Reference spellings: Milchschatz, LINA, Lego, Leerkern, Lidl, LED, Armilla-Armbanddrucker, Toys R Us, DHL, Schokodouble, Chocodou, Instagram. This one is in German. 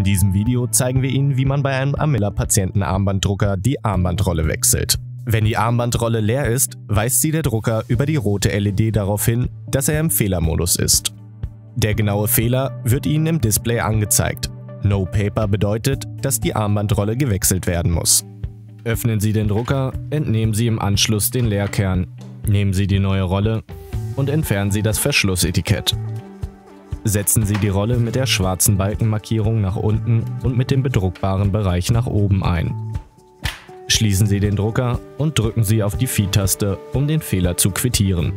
In diesem Video zeigen wir Ihnen, wie man bei einem Amilla-Patienten-Armbanddrucker die Armbandrolle wechselt. Wenn die Armbandrolle leer ist, weist sie der Drucker über die rote LED darauf hin, dass er im Fehlermodus ist. Der genaue Fehler wird Ihnen im Display angezeigt. No Paper bedeutet, dass die Armbandrolle gewechselt werden muss. Öffnen Sie den Drucker, entnehmen Sie im Anschluss den Leerkern, nehmen Sie die neue Rolle und entfernen Sie das Verschlussetikett. Setzen Sie die Rolle mit der schwarzen Balkenmarkierung nach unten und mit dem bedruckbaren Bereich nach oben ein. Schließen Sie den Drucker und drücken Sie auf die Phi-Taste, um den Fehler zu quittieren.